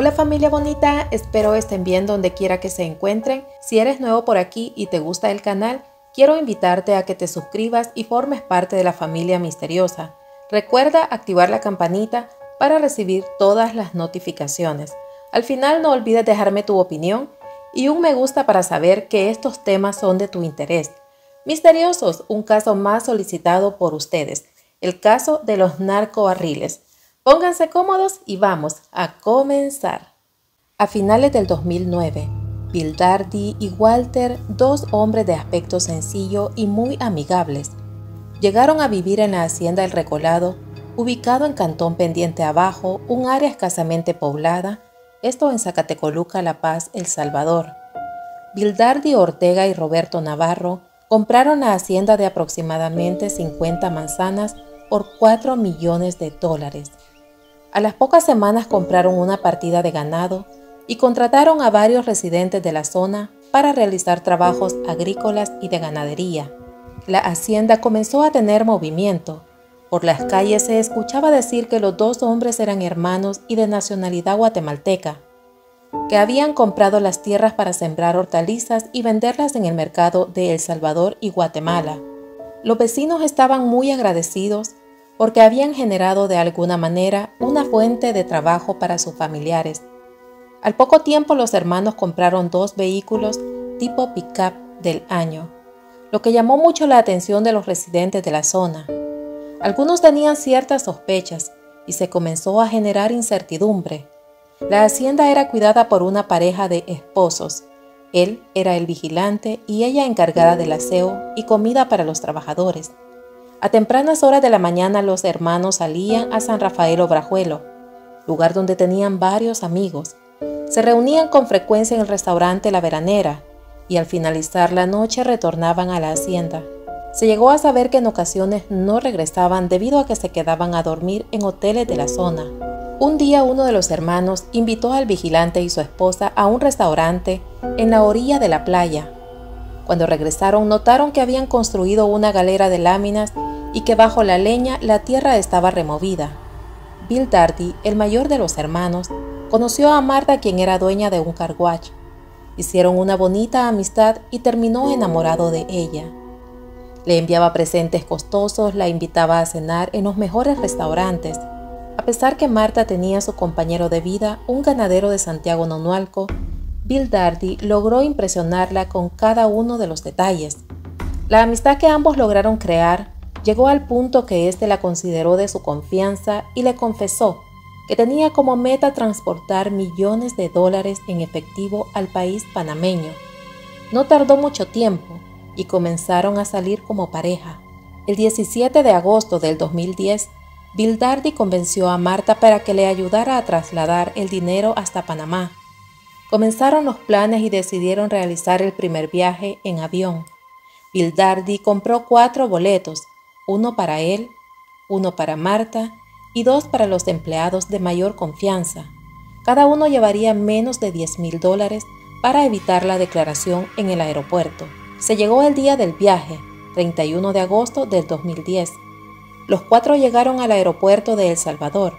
Hola familia bonita, espero estén bien donde quiera que se encuentren. Si eres nuevo por aquí y te gusta el canal, quiero invitarte a que te suscribas y formes parte de la familia misteriosa. Recuerda activar la campanita para recibir todas las notificaciones. Al final no olvides dejarme tu opinión y un me gusta para saber que estos temas son de tu interés. Misteriosos, un caso más solicitado por ustedes, el caso de los narcobarriles. Pónganse cómodos y vamos a comenzar. A finales del 2009, Bildardi y Walter, dos hombres de aspecto sencillo y muy amigables, llegaron a vivir en la Hacienda El Recolado, ubicado en Cantón Pendiente Abajo, un área escasamente poblada, esto en Zacatecoluca, La Paz, El Salvador. Bildardi Ortega y Roberto Navarro compraron la hacienda de aproximadamente 50 manzanas por $4 millones. A las pocas semanas compraron una partida de ganado y contrataron a varios residentes de la zona para realizar trabajos agrícolas y de ganadería. La hacienda comenzó a tener movimiento. Por las calles se escuchaba decir que los dos hombres eran hermanos y de nacionalidad guatemalteca, que habían comprado las tierras para sembrar hortalizas y venderlas en el mercado de El Salvador y Guatemala. Los vecinos estaban muy agradecidos porque habían generado de alguna manera una fuente de trabajo para sus familiares. Al poco tiempo los hermanos compraron dos vehículos tipo pick-up del año, lo que llamó mucho la atención de los residentes de la zona. Algunos tenían ciertas sospechas y se comenzó a generar incertidumbre. La hacienda era cuidada por una pareja de esposos. Él era el vigilante y ella encargada del aseo y comida para los trabajadores. A tempranas horas de la mañana los hermanos salían a San Rafael Obrajuelo, lugar donde tenían varios amigos. Se reunían con frecuencia en el restaurante La Veranera y al finalizar la noche retornaban a la hacienda. Se llegó a saber que en ocasiones no regresaban debido a que se quedaban a dormir en hoteles de la zona. Un día uno de los hermanos invitó al vigilante y su esposa a un restaurante en la orilla de la playa. Cuando regresaron notaron que habían construido una galera de láminas y que bajo la leña la tierra estaba removida. Bildardi, el mayor de los hermanos, conoció a Marta, quien era dueña de un carguacho. Hicieron una bonita amistad y terminó enamorado de ella. Le enviaba presentes costosos, la invitaba a cenar en los mejores restaurantes. A pesar que Marta tenía a su compañero de vida, un ganadero de Santiago Nonualco, Bildardi logró impresionarla con cada uno de los detalles. La amistad que ambos lograron crear llegó al punto que éste la consideró de su confianza y le confesó que tenía como meta transportar $millones en efectivo al país panameño. No tardó mucho tiempo y comenzaron a salir como pareja. El 17 de agosto del 2010, Bildardi convenció a Marta para que le ayudara a trasladar el dinero hasta Panamá. Comenzaron los planes y decidieron realizar el primer viaje en avión. Bildardi compró 4 boletos, uno para él, uno para Marta y 2 para los empleados de mayor confianza. Cada uno llevaría menos de $10,000 para evitar la declaración en el aeropuerto. Se llegó el día del viaje, 31 de agosto del 2010. Los 4 llegaron al aeropuerto de El Salvador.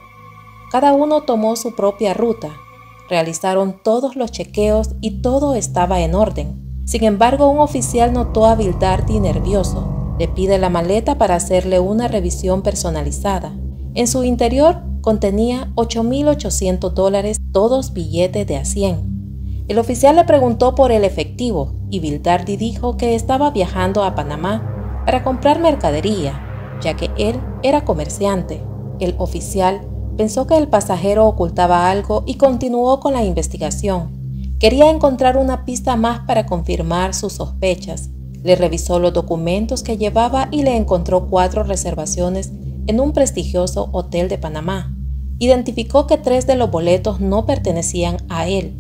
Cada uno tomó su propia ruta. Realizaron todos los chequeos y todo estaba en orden. Sin embargo, un oficial notó a Bildardi nervioso. Le pide la maleta para hacerle una revisión personalizada. En su interior contenía $8,800, todos billetes de $100. El oficial le preguntó por el efectivo y Bildardi dijo que estaba viajando a Panamá para comprar mercadería, ya que él era comerciante. El oficial pensó que el pasajero ocultaba algo y continuó con la investigación. Quería encontrar una pista más para confirmar sus sospechas. Le revisó los documentos que llevaba y le encontró 4 reservaciones en un prestigioso hotel de Panamá. Identificó que 3 de los boletos no pertenecían a él,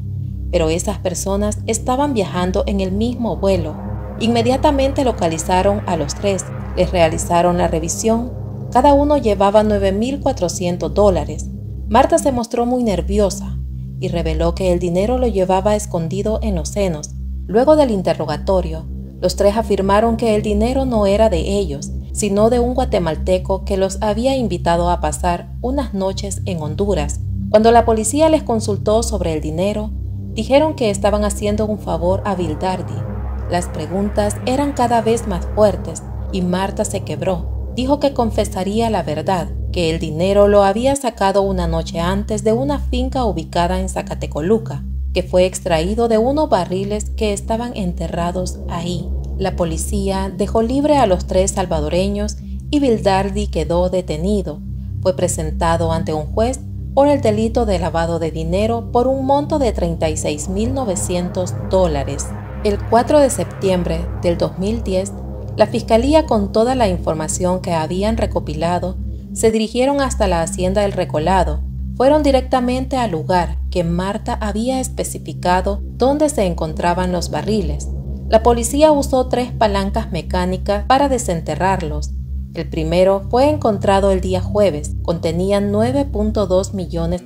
pero esas personas estaban viajando en el mismo vuelo. Inmediatamente localizaron a los 3, les realizaron la revisión. Cada uno llevaba $9,400. Marta se mostró muy nerviosa y reveló que el dinero lo llevaba escondido en los senos. Luego del interrogatorio, los 3 afirmaron que el dinero no era de ellos, sino de un guatemalteco que los había invitado a pasar unas noches en Honduras. Cuando la policía les consultó sobre el dinero, dijeron que estaban haciendo un favor a Bildardi. Las preguntas eran cada vez más fuertes y Marta se quebró. Dijo que confesaría la verdad, que el dinero lo había sacado una noche antes de una finca ubicada en Zacatecoluca, que fue extraído de unos barriles que estaban enterrados ahí. La policía dejó libre a los tres salvadoreños y Bildardi quedó detenido. Fue presentado ante un juez por el delito de lavado de dinero por un monto de $36,900. El 4 de septiembre del 2010, la Fiscalía, con toda la información que habían recopilado, se dirigieron hasta la Hacienda El Recolado. Fueron directamente al lugar que Marta había especificado donde se encontraban los barriles. La policía usó tres palancas mecánicas para desenterrarlos. El primero fue encontrado el día jueves. Contenía $9.2 millones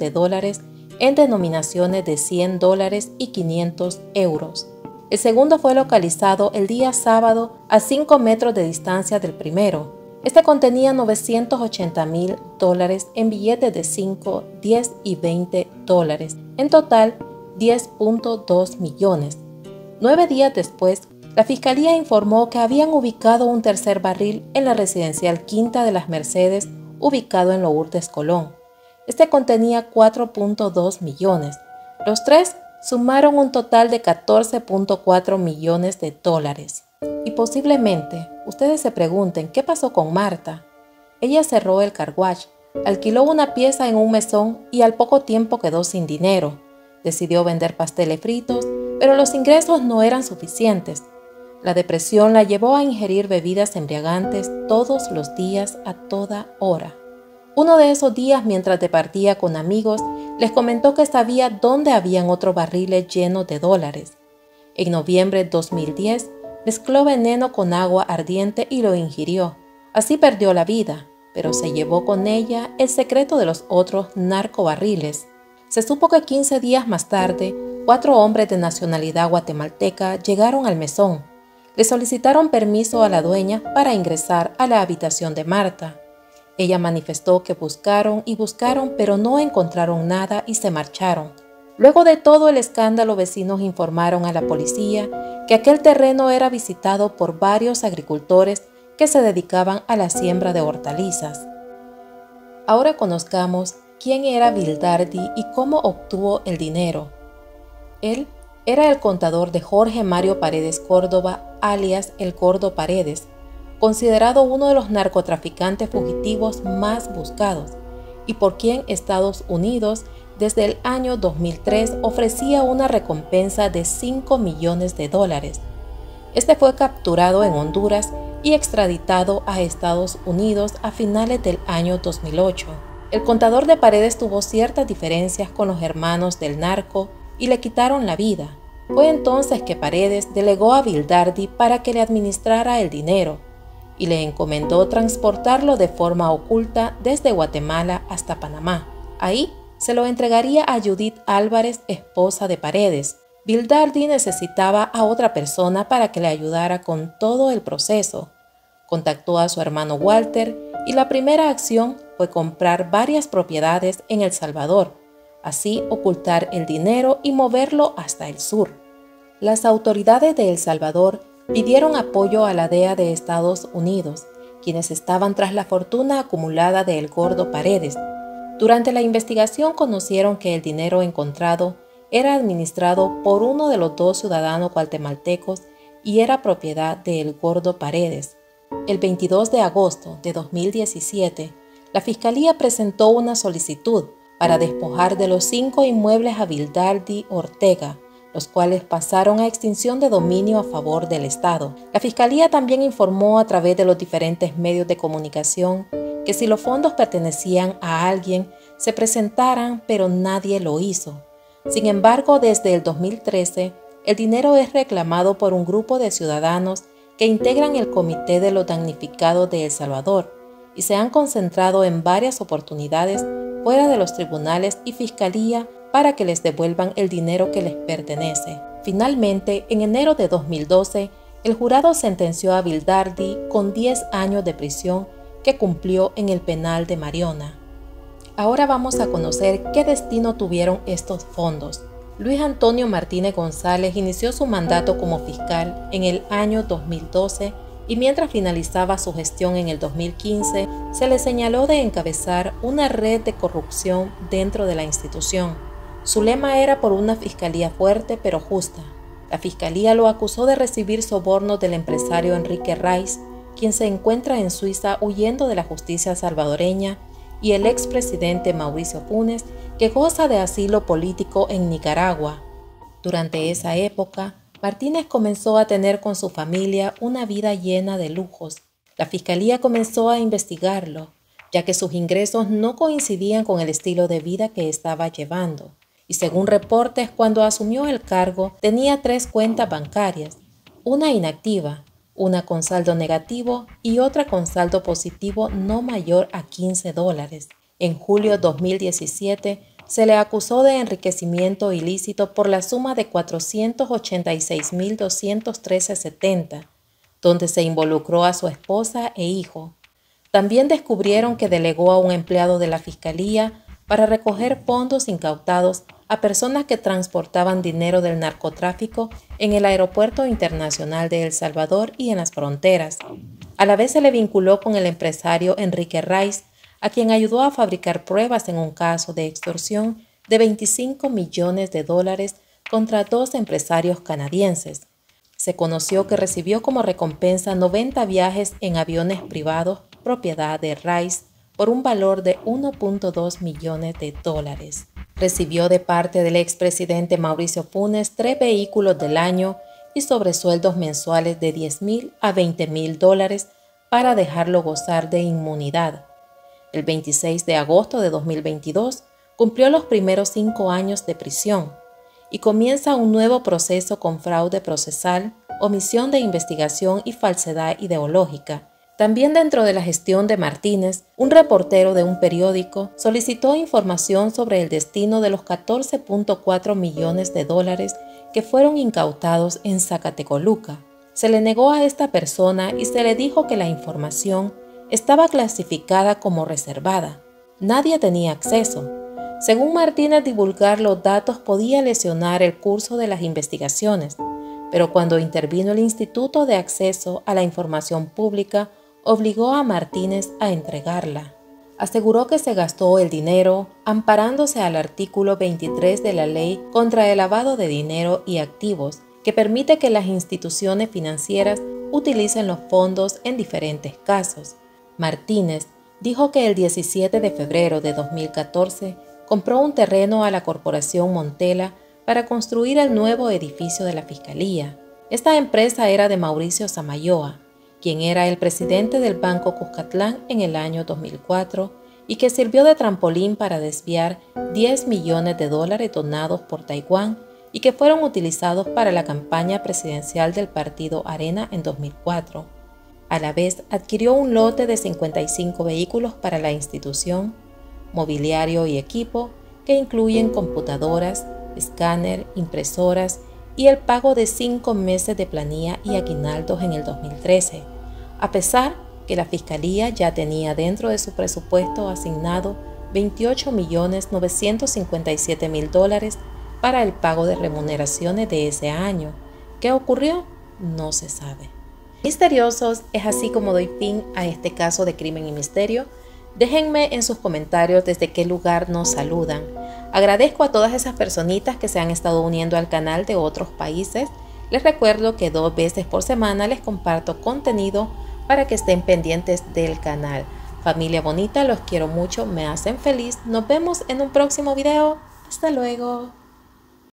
en denominaciones de $100 y €500. El segundo fue localizado el día sábado a 5 metros de distancia del primero. Este contenía $980,000 en billetes de 5, 10 y $20, en total $10.2 millones. 9 días después, la Fiscalía informó que habían ubicado un tercer barril en la residencial Quinta de las Mercedes, ubicado en Lourdes, Colón. Este contenía $4.2 millones. Los tres sumaron un total de $14.4 millones. Y posiblemente ustedes se pregunten qué pasó con Marta. Ella cerró el carwash, alquiló una pieza en un mesón y al poco tiempo quedó sin dinero. Decidió vender pasteles fritos, pero los ingresos no eran suficientes. La depresión la llevó a ingerir bebidas embriagantes todos los días a toda hora. Uno de esos días, mientras departía con amigos, les comentó que sabía dónde habían otros barriles llenos de dólares. En noviembre de 2010, mezcló veneno con agua ardiente y lo ingirió. Así perdió la vida, pero se llevó con ella el secreto de los otros narcobarriles. Se supo que 15 días más tarde, 4 hombres de nacionalidad guatemalteca llegaron al mesón. Le solicitaron permiso a la dueña para ingresar a la habitación de Marta. Ella manifestó que buscaron y buscaron, pero no encontraron nada y se marcharon. Luego de todo el escándalo, vecinos informaron a la policía que aquel terreno era visitado por varios agricultores que se dedicaban a la siembra de hortalizas. Ahora conozcamos quién era Bildardi y cómo obtuvo el dinero. Él era el contador de Jorge Mario Paredes Córdoba, alias El Gordo Paredes, considerado uno de los narcotraficantes fugitivos más buscados y por quien Estados Unidos desde el año 2003 ofrecía una recompensa de $5 millones. Este fue capturado en Honduras y extraditado a Estados Unidos a finales del año 2008. El contador de Paredes tuvo ciertas diferencias con los hermanos del narco y le quitaron la vida. Fue entonces que Paredes delegó a Bildardi para que le administrara el dinero y le encomendó transportarlo de forma oculta desde Guatemala hasta Panamá. Ahí se lo entregaría a Judith Álvarez, esposa de Paredes. Bildardi necesitaba a otra persona para que le ayudara con todo el proceso. Contactó a su hermano Walter y la primera acción fue comprar varias propiedades en El Salvador, así ocultar el dinero y moverlo hasta el sur. Las autoridades de El Salvador pidieron apoyo a la DEA de Estados Unidos, quienes estaban tras la fortuna acumulada de El Gordo Paredes. Durante la investigación conocieron que el dinero encontrado era administrado por uno de los dos ciudadanos guatemaltecos y era propiedad de El Gordo Paredes. El 22 de agosto de 2017, la Fiscalía presentó una solicitud para despojar de los 5 inmuebles a Bildardi Ortega, los cuales pasaron a extinción de dominio a favor del Estado. La Fiscalía también informó a través de los diferentes medios de comunicación que si los fondos pertenecían a alguien, se presentaran, pero nadie lo hizo. Sin embargo, desde el 2013, el dinero es reclamado por un grupo de ciudadanos que integran el Comité de los Damnificados de El Salvador y se han concentrado en varias oportunidades fuera de los tribunales y fiscalía para que les devuelvan el dinero que les pertenece. Finalmente, en enero de 2012, el jurado sentenció a Bildardi con 10 años de prisión que cumplió en el penal de Mariona. Ahora vamos a conocer qué destino tuvieron estos fondos. Luis Antonio Martínez González inició su mandato como fiscal en el año 2012 y mientras finalizaba su gestión en el 2015, se le señaló de encabezar una red de corrupción dentro de la institución. Su lema era por una fiscalía fuerte pero justa. La fiscalía lo acusó de recibir sobornos del empresario Enrique Rice, quien se encuentra en Suiza huyendo de la justicia salvadoreña, y el expresidente Mauricio Funes, que goza de asilo político en Nicaragua. Durante esa época, Martínez comenzó a tener con su familia una vida llena de lujos. La fiscalía comenzó a investigarlo, ya que sus ingresos no coincidían con el estilo de vida que estaba llevando. Y según reportes, cuando asumió el cargo, tenía 3 cuentas bancarias, una inactiva, una con saldo negativo y otra con saldo positivo no mayor a $15. En julio de 2017 se le acusó de enriquecimiento ilícito por la suma de $486.213.70, donde se involucró a su esposa e hijo. También descubrieron que delegó a un empleado de la fiscalía para recoger fondos incautados a personas que transportaban dinero del narcotráfico en el Aeropuerto Internacional de El Salvador y en las fronteras. A la vez se le vinculó con el empresario Enrique Rice, a quien ayudó a fabricar pruebas en un caso de extorsión de $25 millones contra 2 empresarios canadienses. Se conoció que recibió como recompensa 90 viajes en aviones privados, propiedad de Rice, por un valor de $1.2 millones. Recibió de parte del expresidente Mauricio Funes 3 vehículos del año y sobresueldos mensuales de $10.000 a $20.000 para dejarlo gozar de inmunidad. El 26 de agosto de 2022 cumplió los primeros 5 años de prisión y comienza un nuevo proceso con fraude procesal, omisión de investigación y falsedad ideológica. También dentro de la gestión de Martínez, un reportero de un periódico solicitó información sobre el destino de los $14.4 millones que fueron incautados en Zacatecoluca. Se le negó a esta persona y se le dijo que la información estaba clasificada como reservada. Nadie tenía acceso. Según Martínez, divulgar los datos podía lesionar el curso de las investigaciones, pero cuando intervino el Instituto de Acceso a la Información Pública, obligó a Martínez a entregarla. Aseguró que se gastó el dinero amparándose al artículo 23 de la Ley contra el Lavado de Dinero y Activos, que permite que las instituciones financieras utilicen los fondos en diferentes casos. Martínez dijo que el 17 de febrero de 2014 compró un terreno a la Corporación Montela para construir el nuevo edificio de la Fiscalía. Esta empresa era de Mauricio Samayoa, quien era el presidente del Banco Cuscatlán en el año 2004 y que sirvió de trampolín para desviar $10 millones donados por Taiwán y que fueron utilizados para la campaña presidencial del partido ARENA en 2004. A la vez adquirió un lote de 55 vehículos para la institución, mobiliario y equipo que incluyen computadoras, escáner, impresoras y el pago de 5 meses de planilla y aguinaldos en el 2013, a pesar que la Fiscalía ya tenía dentro de su presupuesto asignado $28.957.000 para el pago de remuneraciones de ese año. ¿Qué ocurrió? No se sabe. Misteriosos, es así como doy fin a este caso de crimen y misterio. Déjenme en sus comentarios desde qué lugar nos saludan. Agradezco a todas esas personitas que se han estado uniendo al canal de otros países. Les recuerdo que 2 veces por semana les comparto contenido para que estén pendientes del canal. Familia bonita, los quiero mucho, me hacen feliz. Nos vemos en un próximo video. Hasta luego.